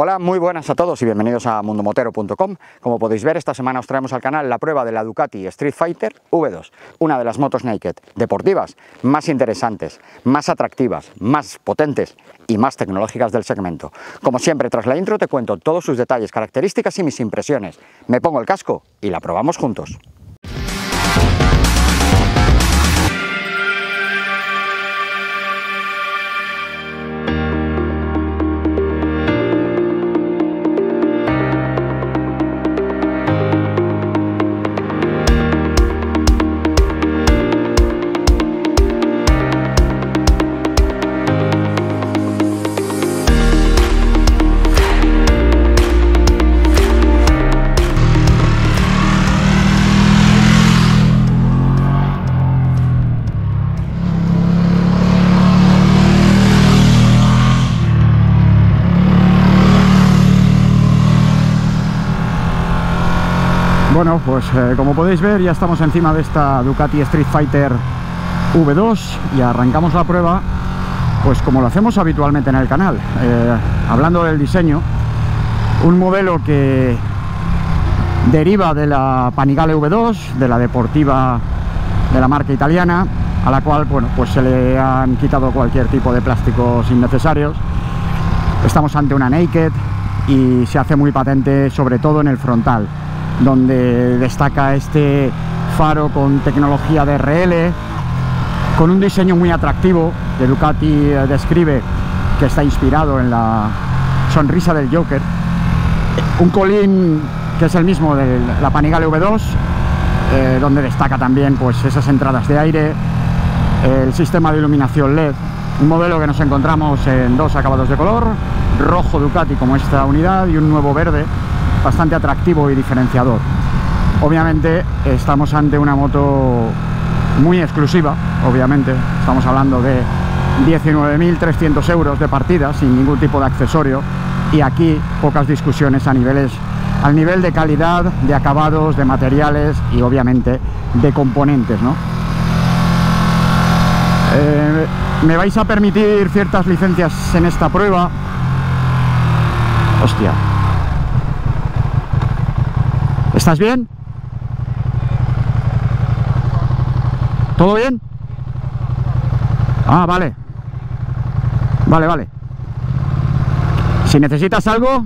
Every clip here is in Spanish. Hola, muy buenas a todos y bienvenidos a mundomotero.com. Como podéis ver, esta semana os traemos al canal la prueba de la Ducati Streetfighter V2, una de las motos naked deportivas más interesantes, más atractivas, más potentes y más tecnológicas del segmento. Como siempre, tras la intro te cuento todos sus detalles, características y mis impresiones. Me pongo el casco y la probamos juntos. Bueno, pues como podéis ver, ya estamos encima de esta Ducati Streetfighter V2 y arrancamos la prueba, pues como lo hacemos habitualmente en el canal, hablando del diseño. Un modelo que deriva de la Panigale V2, de la deportiva de la marca italiana, a la cual, bueno, pues se le han quitado cualquier tipo de plásticos innecesarios. Estamos ante una naked y se hace muy patente, sobre todo en el frontal, donde destaca este faro con tecnología DRL, con un diseño muy atractivo que Ducati describe que está inspirado en la sonrisa del Joker, un colín que es el mismo de la Panigale V2, donde destaca también, pues, esas entradas de aire, el sistema de iluminación LED, un modelo que nos encontramos en dos acabados de color, rojo Ducati como esta unidad y un nuevo verde, bastante atractivo y diferenciador. Obviamente estamos ante una moto muy exclusiva, obviamente estamos hablando de 19.300 euros de partida sin ningún tipo de accesorio, y aquí pocas discusiones al nivel de calidad, de acabados, de materiales y obviamente de componentes, ¿no? Me vais a permitir ciertas licencias en esta prueba. Hostia. ¿Estás bien? ¿Todo bien? Ah, vale. Vale, vale. Si necesitas algo...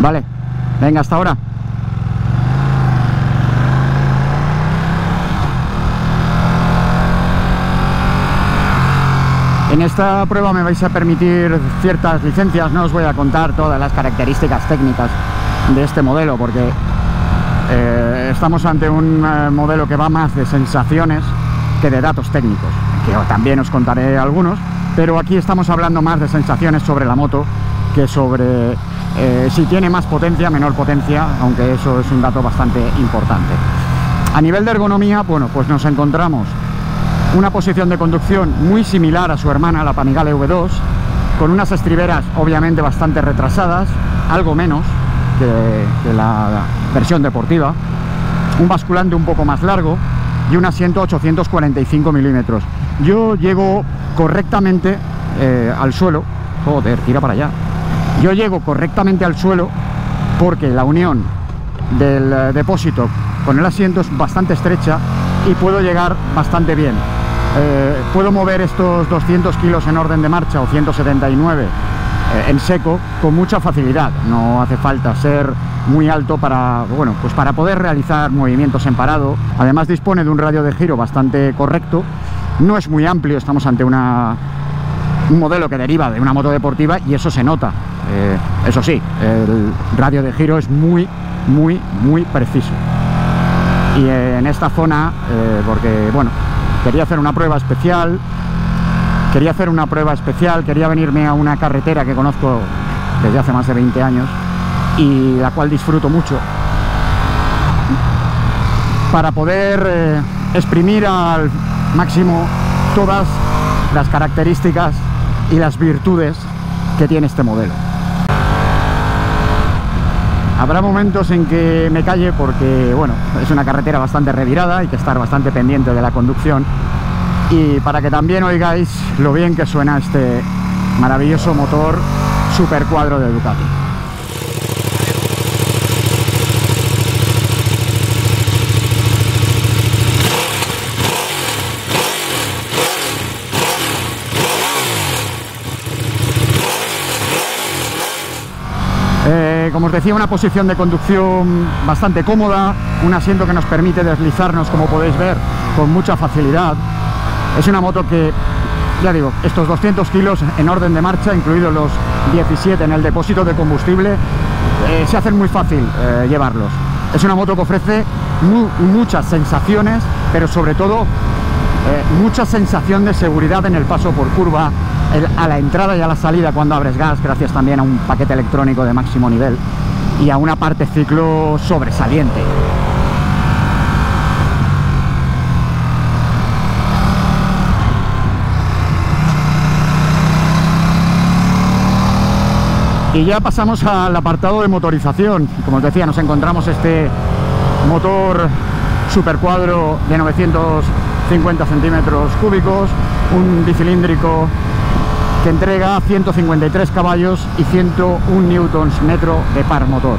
Vale. Venga, hasta ahora. En esta prueba me vais a permitir ciertas licencias. No os voy a contar todas las características técnicas de este modelo, porque... estamos ante un modelo que va más de sensaciones que de datos técnicos, que también os contaré algunos, pero aquí estamos hablando más de sensaciones sobre la moto que sobre si tiene más potencia, menor potencia, aunque eso es un dato bastante importante. A nivel de ergonomía, bueno, pues nos encontramos una posición de conducción muy similar a su hermana, la Panigale V2, con unas estriberas obviamente bastante retrasadas, algo menos que la versión deportiva, un basculante un poco más largo y un asiento 845 milímetros. Yo llego correctamente al suelo. Joder, tira para allá. Yo llego correctamente al suelo porque la unión del depósito con el asiento es bastante estrecha y puedo llegar bastante bien. Puedo mover estos 200 kilos en orden de marcha o 179 en seco con mucha facilidad. No hace falta ser muy alto para, bueno, pues para poder realizar movimientos en parado. Además dispone de un radio de giro bastante correcto, no es muy amplio. Estamos ante un modelo que deriva de una moto deportiva y eso se nota. Eso sí, el radio de giro es muy preciso. Y en esta zona, porque bueno, quería hacer una prueba especial, quería venirme a una carretera que conozco desde hace más de 20 años y la cual disfruto mucho, para poder exprimir al máximo todas las características y las virtudes que tiene este modelo. Habrá momentos en que me calle porque, bueno, es una carretera bastante revirada, hay que estar bastante pendiente de la conducción, y para que también oigáis lo bien que suena este maravilloso motor super cuadro de Ducati. Como os decía, una posición de conducción bastante cómoda, un asiento que nos permite deslizarnos, como podéis ver, con mucha facilidad. Es una moto que, ya digo, estos 200 kilos en orden de marcha, incluidos los 17 en el depósito de combustible, se hacen muy fácil llevarlos. Es una moto que ofrece muchas sensaciones, pero sobre todo mucha sensación de seguridad en el paso por curva, a la entrada y a la salida cuando abres gas, gracias también a un paquete electrónico de máximo nivel y a una parte ciclo sobresaliente. Y ya pasamos al apartado de motorización. Como os decía, nos encontramos este motor supercuadro de 950 centímetros cúbicos, un bicilíndrico que entrega 153 caballos y 101 Nm de par motor.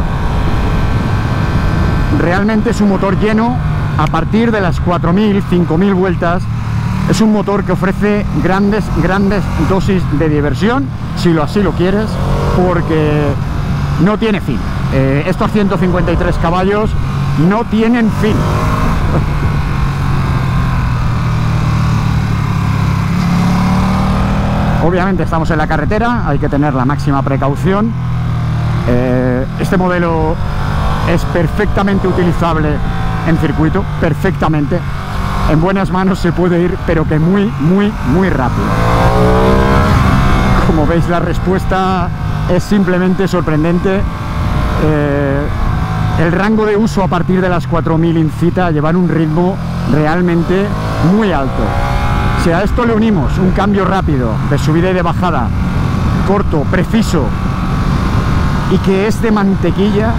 Realmente es un motor lleno a partir de las 4.000, 5.000 vueltas. Es un motor que ofrece grandes dosis de diversión, si así lo quieres, porque no tiene fin. Estos 153 caballos no tienen fin. Obviamente estamos en la carretera, hay que tener la máxima precaución. Este modelo es perfectamente utilizable en circuito, perfectamente. En buenas manos se puede ir, pero que muy rápido. Como veis, la respuesta es simplemente sorprendente. El rango de uso a partir de las 4.000 incita a llevar un ritmo realmente muy alto. Si a esto le unimos un cambio rápido de subida y de bajada, corto, preciso, y que es de mantequilla,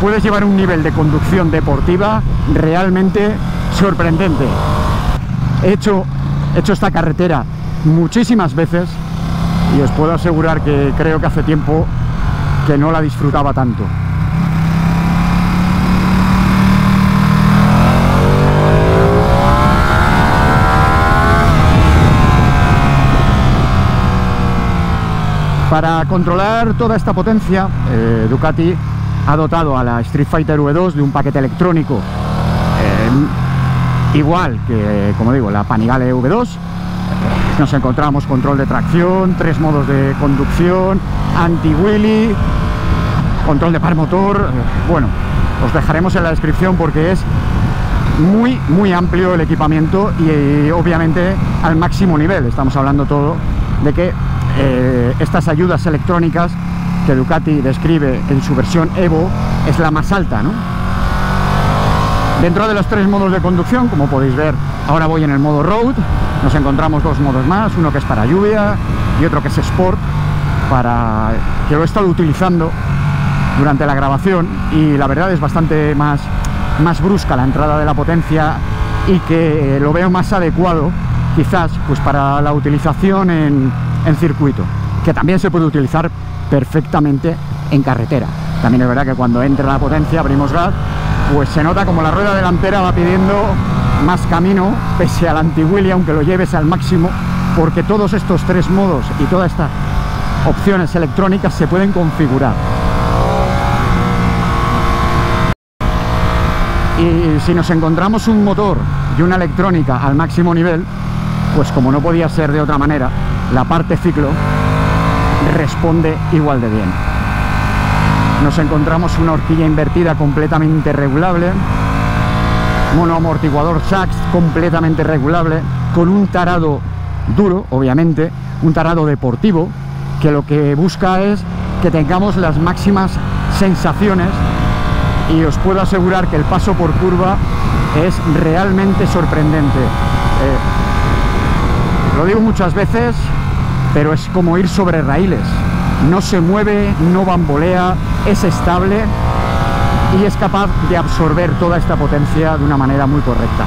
puedes llevar un nivel de conducción deportiva realmente sorprendente. He hecho esta carretera muchísimas veces y os puedo asegurar que creo que hace tiempo que no la disfrutaba tanto. Para controlar toda esta potencia, Ducati ha dotado a la Streetfighter V2 de un paquete electrónico igual que, como digo, la Panigale V2. Nos encontramos control de tracción, 3 modos de conducción, anti-wheelie, control de par motor. Bueno, os dejaremos en la descripción porque es muy amplio el equipamiento y obviamente al máximo nivel. Estamos hablando todo de que estas ayudas electrónicas que Ducati describe en su versión Evo es la más alta, ¿no? Dentro de los 3 modos de conducción, como podéis ver, ahora voy en el modo Road. Nos encontramos 2 modos más, uno que es para lluvia y otro que es Sport, que lo he estado utilizando durante la grabación y la verdad es bastante más brusca la entrada de la potencia y que lo veo más adecuado quizás pues para la utilización en circuito, que también se puede utilizar perfectamente en carretera. También es verdad que cuando entra la potencia, abrimos gas, pues se nota como la rueda delantera va pidiendo más camino, pese al anti-wheelie, aunque lo lleves al máximo, porque todos estos 3 modos y todas estas opciones electrónicas se pueden configurar. Y si nos encontramos un motor y una electrónica al máximo nivel, pues como no podía ser de otra manera, la parte ciclo responde igual de bien. Nos encontramos una horquilla invertida completamente regulable, monoamortiguador Sachs completamente regulable, con un tarado duro, obviamente, un tarado deportivo, que lo que busca es que tengamos las máximas sensaciones y os puedo asegurar que el paso por curva es realmente sorprendente. Lo digo muchas veces, pero es como ir sobre raíles. No se mueve, no bambolea, es estable y es capaz de absorber toda esta potencia de una manera muy correcta.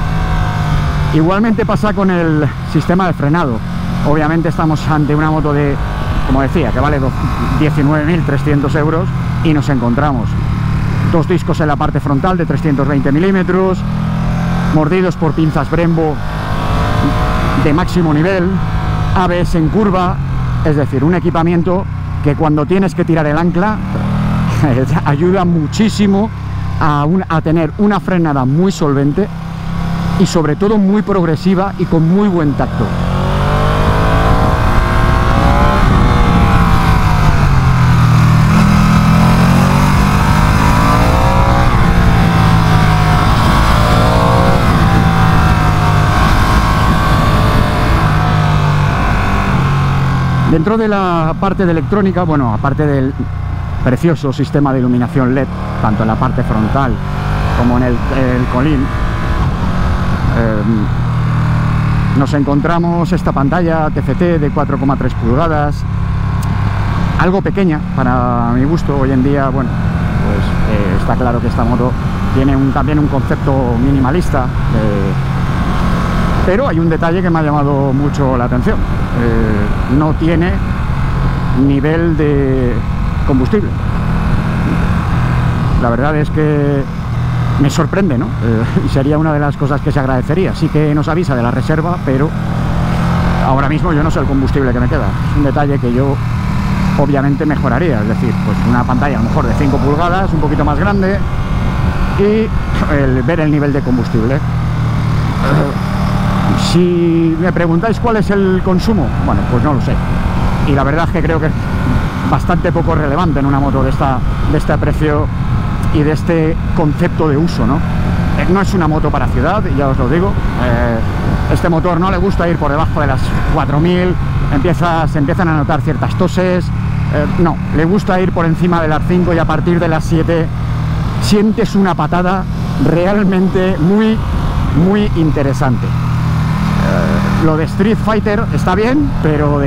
Igualmente pasa con el sistema de frenado. Obviamente estamos ante una moto de como decía, que vale 19.300 euros, y nos encontramos dos discos en la parte frontal de 320 milímetros, mordidos por pinzas Brembo de máximo nivel, ABS en curva, es decir, un equipamiento que cuando tienes que tirar el ancla ayuda muchísimo a tener una frenada muy solvente y sobre todo muy progresiva y con muy buen tacto. Dentro de la parte de electrónica, bueno, aparte del precioso sistema de iluminación LED, tanto en la parte frontal como en el colín, nos encontramos esta pantalla TFT de 4,3 pulgadas, algo pequeña para mi gusto. Hoy en día, bueno, pues está claro que esta moto tiene también un concepto minimalista, pero hay un detalle que me ha llamado mucho la atención. No tiene nivel de combustible. La verdad es que me sorprende, ¿no? Y sería una de las cosas que se agradecería. Sí que nos avisa de la reserva, pero ahora mismo yo no sé el combustible que me queda. Es un detalle que yo obviamente mejoraría, es decir, pues una pantalla a lo mejor de 5 pulgadas, un poquito más grande, y ver el nivel de combustible. Si me preguntáis cuál es el consumo, bueno, pues no lo sé. Y la verdad es que creo que es bastante poco relevante en una moto de este precio y de este concepto de uso, ¿no? No es una moto para ciudad, ya os lo digo. Este motor no le gusta ir por debajo de las 4000, se empiezan a notar ciertas toses. No, le gusta ir por encima de las 5 y a partir de las 7 sientes una patada realmente muy, muy interesante. Lo de Street Fighter está bien, pero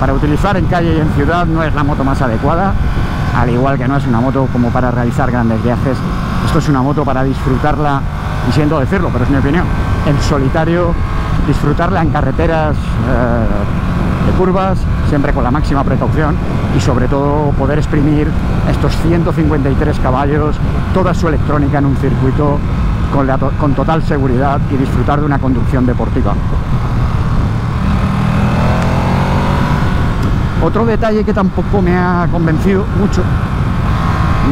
para utilizar en calle y en ciudad no es la moto más adecuada, al igual que no es una moto como para realizar grandes viajes. Esto es una moto para disfrutarla, y siento decirlo, pero es mi opinión, en solitario, disfrutarla en carreteras de curvas, siempre con la máxima precaución, y sobre todo poder exprimir estos 153 caballos, toda su electrónica en un circuito con total seguridad y disfrutar de una conducción deportiva. Otro detalle que tampoco me ha convencido mucho,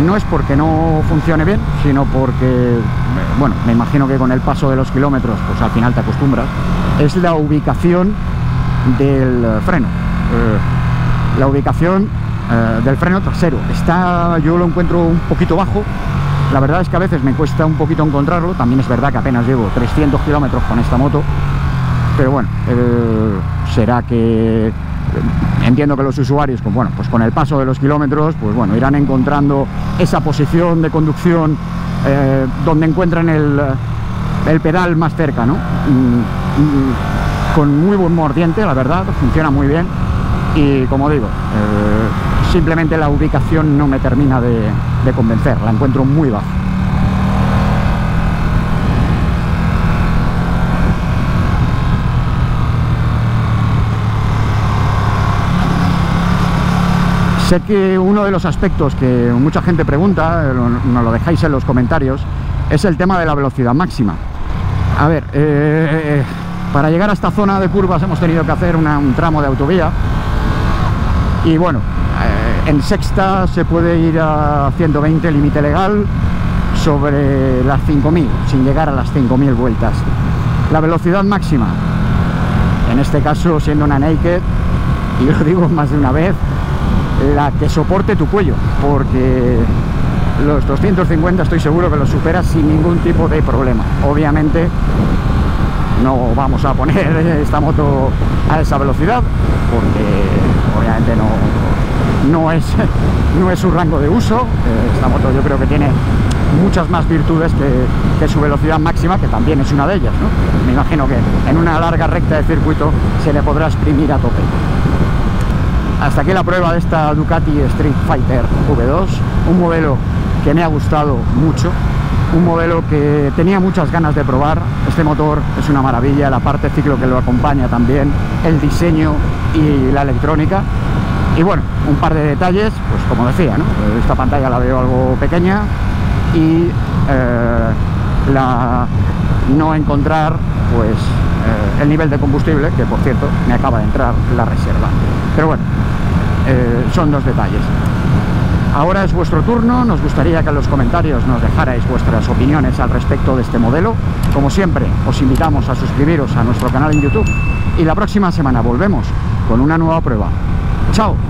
no es porque no funcione bien, sino porque, bueno, me imagino que con el paso de los kilómetros, pues al final te acostumbras, es la ubicación del freno. La ubicación del freno trasero. Yo lo encuentro un poquito bajo. La verdad es que a veces me cuesta un poquito encontrarlo. También es verdad que apenas llevo 300 kilómetros con esta moto, pero bueno, será que... Entiendo que los usuarios, pues bueno, pues con el paso de los kilómetros, pues bueno, irán encontrando esa posición de conducción donde encuentran el pedal más cerca, ¿no? Con muy buen mordiente, la verdad, funciona muy bien. Y como digo, simplemente la ubicación no me termina de convencer, la encuentro muy baja. Sé que uno de los aspectos que mucha gente pregunta, nos lo dejáis en los comentarios, es el tema de la velocidad máxima. A ver, para llegar a esta zona de curvas hemos tenido que hacer un tramo de autovía. Y bueno, en sexta se puede ir a 120 límite legal sobre las 5000, sin llegar a las 5000 vueltas. La velocidad máxima, en este caso siendo una naked, y lo digo más de una vez, la que soporte tu cuello, porque los 250 estoy seguro que los superas sin ningún tipo de problema. Obviamente no vamos a poner esta moto a esa velocidad, porque obviamente no es su rango de uso. Esta moto yo creo que tiene muchas más virtudes que su velocidad máxima, que también es una de ellas, ¿no? Me imagino que en una larga recta de circuito se le podrá exprimir a tope. Hasta aquí la prueba de esta Ducati Streetfighter V2, un modelo que me ha gustado mucho, un modelo que tenía muchas ganas de probar. Este motor es una maravilla, la parte ciclo que lo acompaña también, el diseño y la electrónica. Y bueno, un par de detalles, pues como decía, ¿no? Esta pantalla la veo algo pequeña y no encontrar pues el nivel de combustible, que por cierto me acaba de entrar la reserva, pero bueno, son dos detalles. Ahora es vuestro turno, nos gustaría que en los comentarios nos dejarais vuestras opiniones al respecto de este modelo. Como siempre, os invitamos a suscribiros a nuestro canal en YouTube y la próxima semana volvemos con una nueva prueba. ¡Chao!